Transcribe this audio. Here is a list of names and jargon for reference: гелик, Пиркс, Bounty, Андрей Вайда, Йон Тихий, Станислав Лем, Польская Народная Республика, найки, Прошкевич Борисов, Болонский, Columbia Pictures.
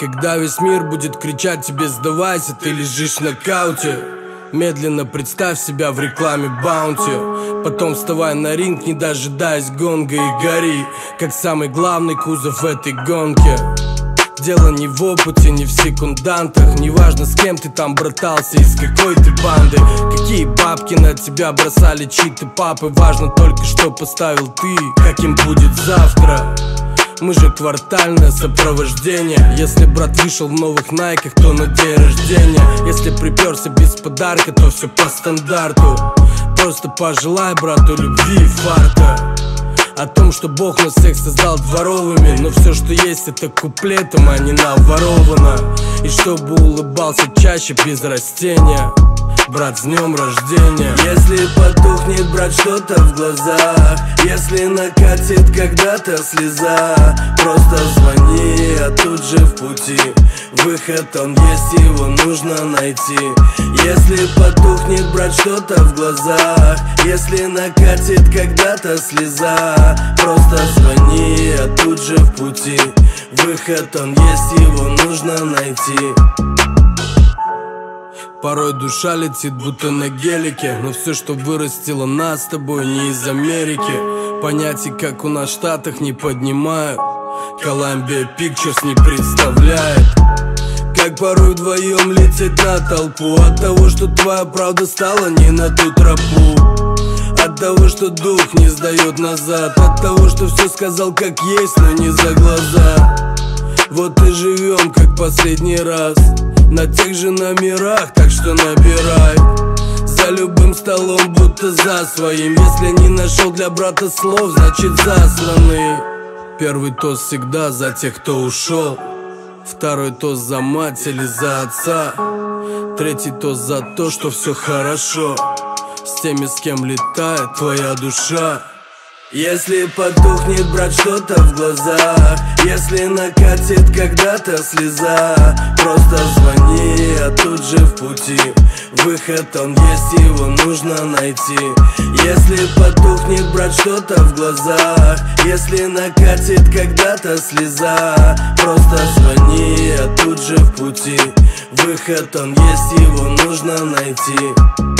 Когда весь мир будет кричать тебе «Сдавайся», ты лежишь в нокауте. Медленно представь себя в рекламе Bounty. Потом вставай на ринг, не дожидаясь гонга, и гори, как самый главный кузов в этой гонке. Дело не в опыте, не в секундантах. Неважно, с кем ты там братался, из какой ты банды. Какие бабки на тебя бросали чьи-то папы. Важно только, что поставил ты, каким будет завтра. Мы же квартальное сопровождение. Если брат вышел в новых найках, то на день рождения. Если приперся без подарка, то все по стандарту. Просто пожелай брату любви и фарта. О том, что Бог нас всех создал дворовыми, но все, что есть, это куплетом, а не наворовано. И чтобы улыбался чаще без растения. Брат, с днем рождения. Если потухнет, брат, что-то в глазах, если накатит когда-то слеза, просто звони, а тут же в пути. Выход он есть, его нужно найти. Если потухнет, брат, что-то в глазах, если накатит когда-то слеза, просто звони, а тут же в пути. Выход он есть, его нужно найти. Порой душа летит, будто на гелике. Но все, что вырастило нас с тобой, не из Америки. Понятий, как у нас в Штатах, не поднимают. Columbia Pictures не представляет, как порой вдвоем лететь на толпу. От того, что твоя правда стала не на ту тропу. От того, что дух не сдает назад. От того, что все сказал как есть, но не за глаза. Вот и живем, как последний раз, на тех же номерах, так что набирай. За любым столом, будто за своим. Если не нашел для брата слов, значит засланы. Первый тост всегда за тех, кто ушел. Второй тост за мать или за отца. Третий тост за то, что все хорошо с теми, с кем летает твоя душа. Если потухнет, брат, что-то в глазах, если накатит когда-то слеза, просто звони, а тут же в пути. Выход он есть, его нужно найти. Если потухнет, брат, что-то в глазах, если накатит когда-то слеза, просто звони, а тут же в пути. Выход он есть, его нужно найти.